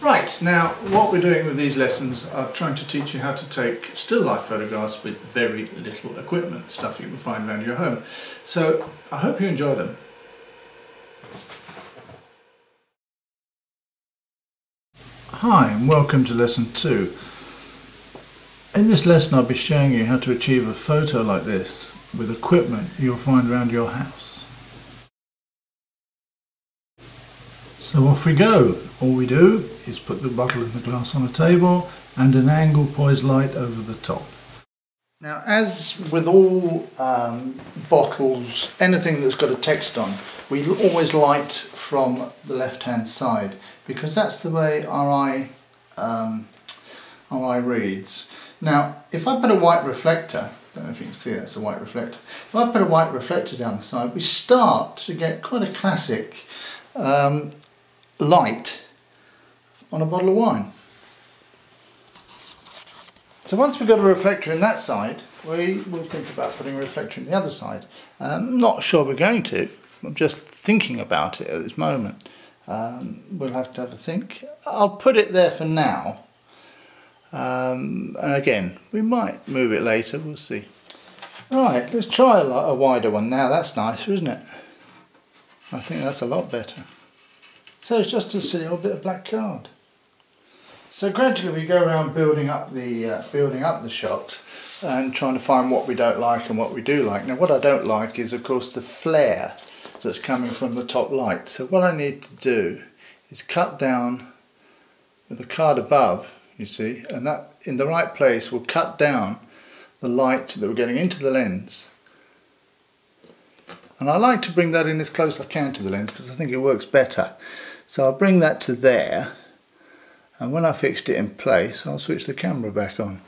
Right, now what we're doing with these lessons are trying to teach you how to take still life photographs with very little equipment, stuff you can find around your home. So I hope you enjoy them. Hi and welcome to lesson 2. In this lesson I'll be showing you how to achieve a photo like this with equipment you'll find around your house. So off we go. All we do is put the bottle and the glass on a table and an angle poised light over the top. Now, as with all bottles, anything that's got a text on, we always light from the left-hand side because that's the way our eye reads. Now, if I put a white reflector, I don't know if you can see that's a white reflector. If I put a white reflector down the side, we start to get quite a classic light on a bottle of wine. So once we've got a reflector in that side, we will think about putting a reflector in the other side. I'm not sure we're going to, I'm just thinking about it at this moment. We'll have to have a think. I'll put it there for now. And again, we might move it later, we'll see. Right, let's try a wider one now. That's nicer, isn't it? I think that's a lot better. So it's just a silly old bit of black card. So gradually we go around building up the shot and trying to find what we don't like and what we do like. Now what I don't like is of course the flare that's coming from the top light. So what I need to do is cut down with the card above, you see, and that in the right place will cut down the light that we're getting into the lens. And I like to bring that in as close as I can to the lens because I think it works better. So I'll bring that to there, and when I fixed it in place I'll switch the camera back on.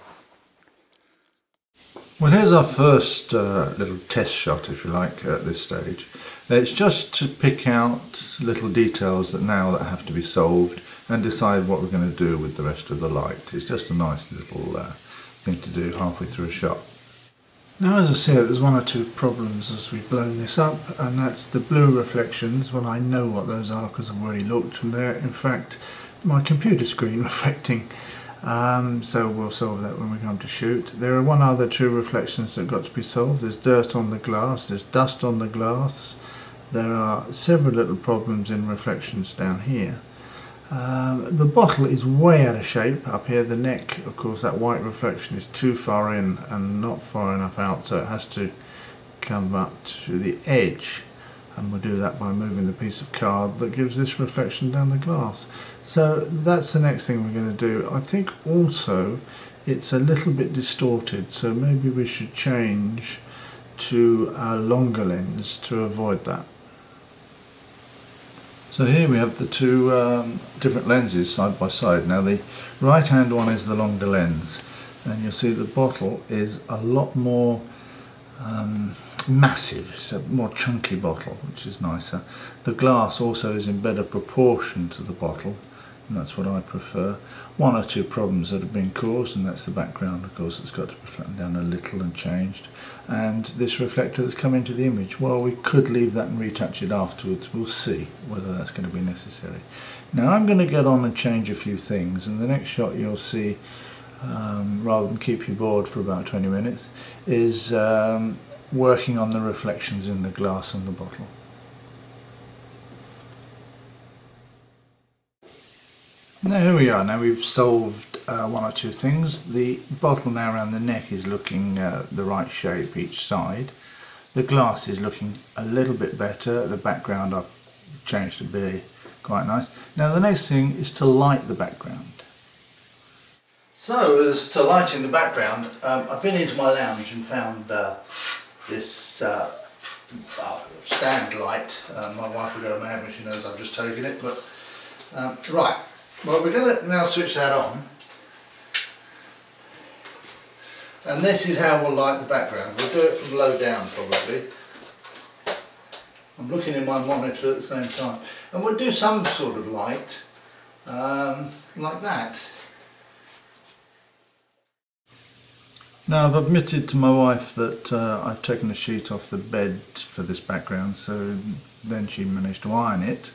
Well, here's our first little test shot, if you like, at this stage. It's just to pick out little details that have to be solved and decide what we're going to do with the rest of the light. It's just a nice little thing to do halfway through a shot. Now, as I see it, there's one or two problems as we've blown this up, and that's the blue reflections. Well, I know what those are because I've already looked from there. In fact, my computer screen reflecting, so we'll solve that when we come to shoot. There are one other two reflections that got to be solved. There's dirt on the glass, there's dust on the glass. There are several little problems in reflections down here. The bottle is way out of shape up here. The neck, of course, that white reflection is too far in and not far enough out, so it has to come up to the edge, and we'll do that by moving the piece of card that gives this reflection down the glass. So that's the next thing we're going to do. I think also it's a little bit distorted, so maybe we should change to a longer lens to avoid that. So here we have the two different lenses side by side. Now the right hand one is the longer lens, and you'll see the bottle is a lot more massive. It's a more chunky bottle, which is nicer. The glass also is in better proportion to the bottle, and that's what I prefer. One or two problems that have been caused, and that's the background, of course, that's got to be flattened down a little and changed. And this reflector that's come into the image, well, we could leave that and retouch it afterwards. We'll see whether that's going to be necessary. Now I'm going to get on and change a few things, and the next shot you'll see, rather than keep you bored for about 20 minutes, is working on the reflections in the glass and the bottle. Now here we are. Now we've solved one or two things. The bottle now around the neck is looking the right shape each side. The glass is looking a little bit better. The background I've changed to be quite nice. Now the next thing is to light the background. So as to lighting the background, I've been into my lounge and found this stand light. My wife will go mad when she knows I've just taken it, but right. Well, we're going to now switch that on, and this is how we'll light the background. We'll do it from low down probably. I'm looking in my monitor at the same time, and we'll do some sort of light like that. Now I've admitted to my wife that I've taken a sheet off the bed for this background, so then she managed to iron it.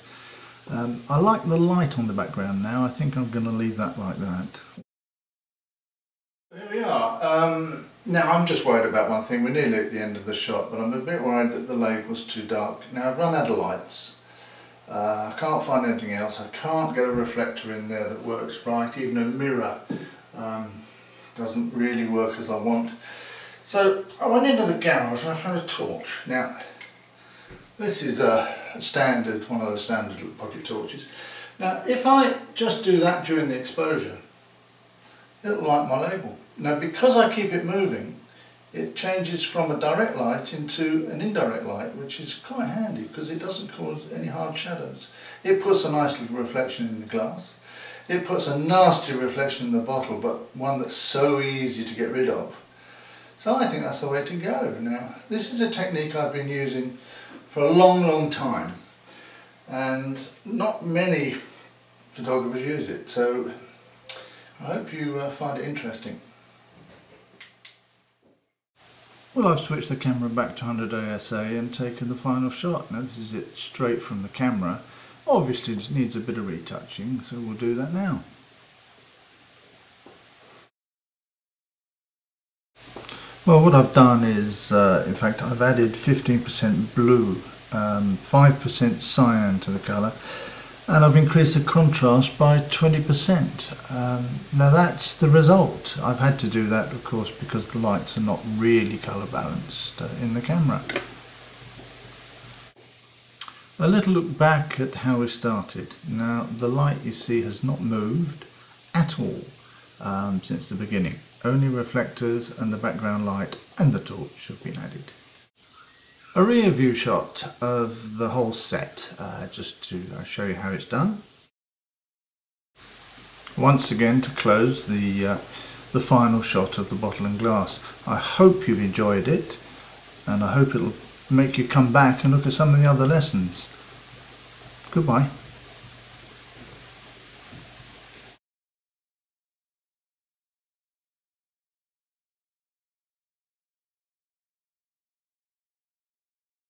I like the light on the background now. I think I'm going to leave that like that. There we are. Now I'm just worried about one thing. We're nearly at the end of the shot, but I'm a bit worried that the label's too dark. Now I've run out of lights. I can't find anything else. I can't get a reflector in there that works right. Even a mirror doesn't really work as I want. So I went into the garage and I found a torch. Now this is a standard, one of the standard pocket torches. Now if I just do that during the exposure, it'll light my label. Now because I keep it moving, it changes from a direct light into an indirect light, which is quite handy because it doesn't cause any hard shadows. It puts a nice little reflection in the glass. It puts a nasty reflection in the bottle, but one that's so easy to get rid of. So I think that's the way to go. Now this is a technique I've been using for a long, long time, and not many photographers use it, so I hope you find it interesting. Well, I've switched the camera back to 100 ASA and taken the final shot. Now this is it straight from the camera. Obviously it needs a bit of retouching, so we'll do that now. Well, what I've done is, in fact, I've added 15% blue, 5% cyan to the colour, and I've increased the contrast by 20%. Now that's the result. I've had to do that, of course, because the lights are not really colour balanced in the camera. A little look back at how we started. Now the light you see has not moved at all since the beginning. Only reflectors and the background light and the torch have been added. A rear view shot of the whole set, just to show you how it's done. Once again, to close the final shot of the bottle and glass. I hope you've enjoyed it, and I hope it'll make you come back and look at some of the other lessons. Goodbye.